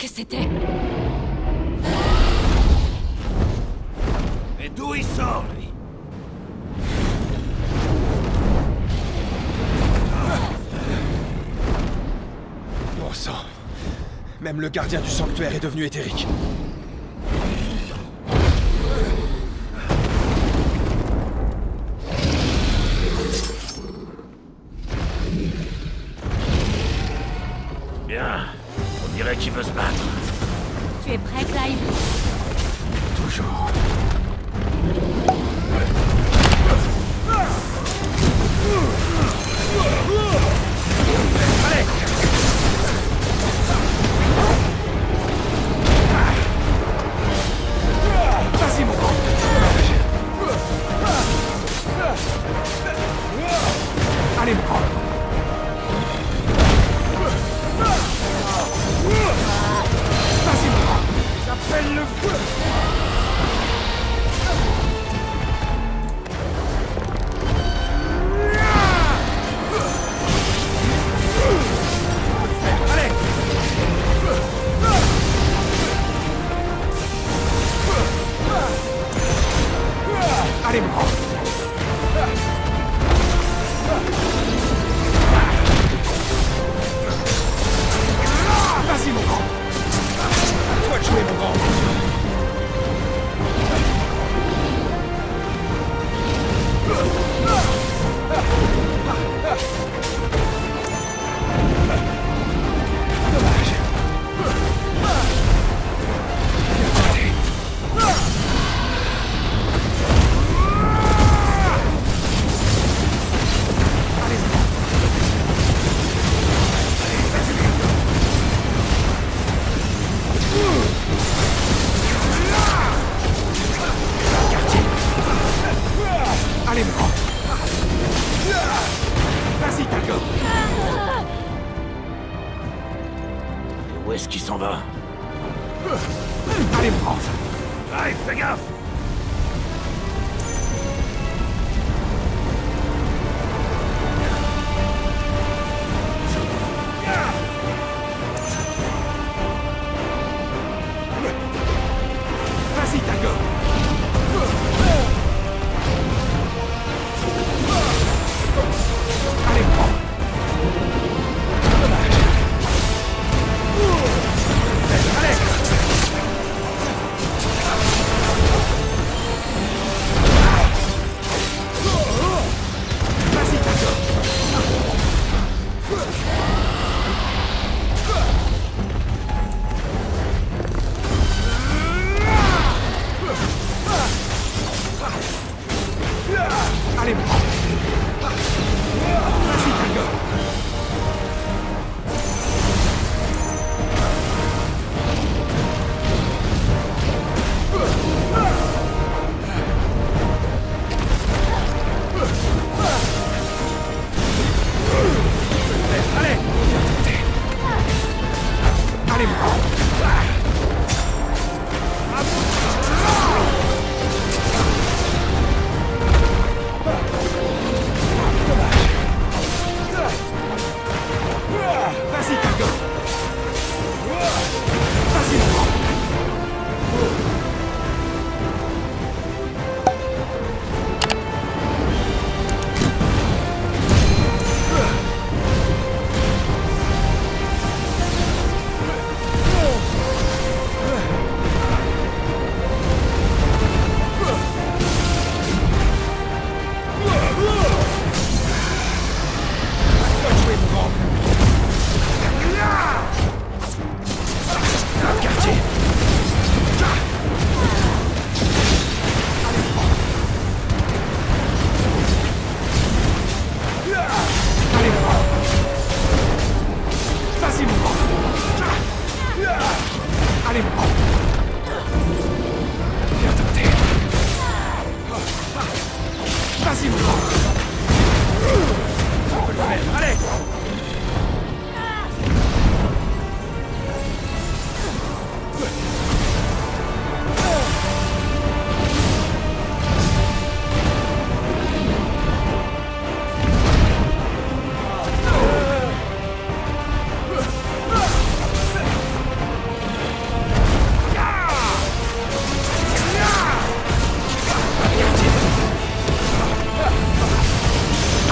ce que c'était. Mais d'où il sort, lui? Bon sang. Même le gardien du sanctuaire est devenu éthérique. Bien. On dirait qu'il veut se battre. Tu es prêt, Clive? Toujours. Allez! Vas-y, mon grand! Allez, mon grand! Vas-y, mon grand! J'appelle le feu! Allez, mon grand. Vas-y, mon grand. À toi de jouer, mon grand.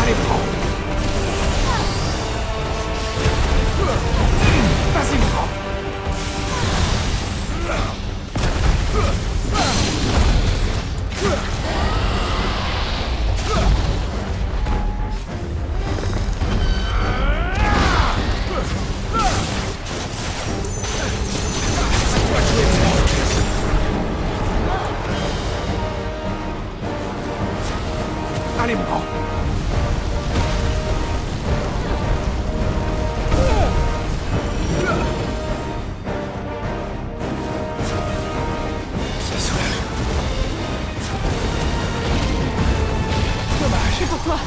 les prendre. Vas-y, mon grand. Allez, mon grand. Ça soulage. Dommage, c'est pour toi.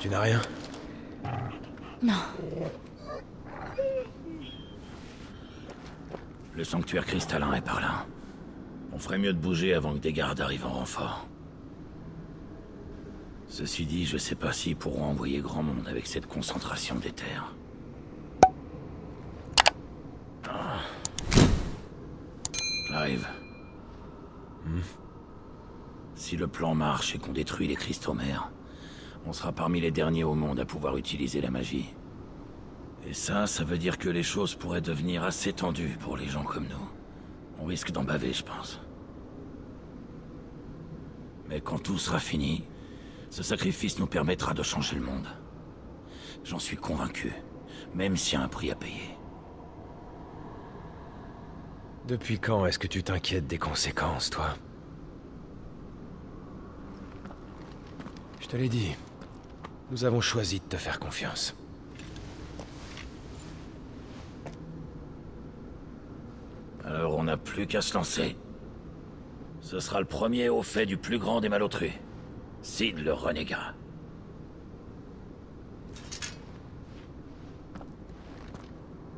Tu n'as rien? Non. Le sanctuaire cristallin est par là. On ferait mieux de bouger avant que des gardes arrivent en renfort. Ceci dit, je sais pas s'ils pourront envoyer grand monde avec cette concentration des terres. Ah. Clive. Si le plan marche et qu'on détruit les cristaux mères, on sera parmi les derniers au monde à pouvoir utiliser la magie. Et ça veut dire que les choses pourraient devenir assez tendues pour les gens comme nous. On risque d'en baver, je pense. Mais quand tout sera fini, ce sacrifice nous permettra de changer le monde. J'en suis convaincu, même s'il y a un prix à payer. Depuis quand est-ce que tu t'inquiètes des conséquences, toi? Je te l'ai dit. Nous avons choisi de te faire confiance. Alors on n'a plus qu'à se lancer. Ce sera le premier au fait du plus grand des malautrus, Sid le renégat.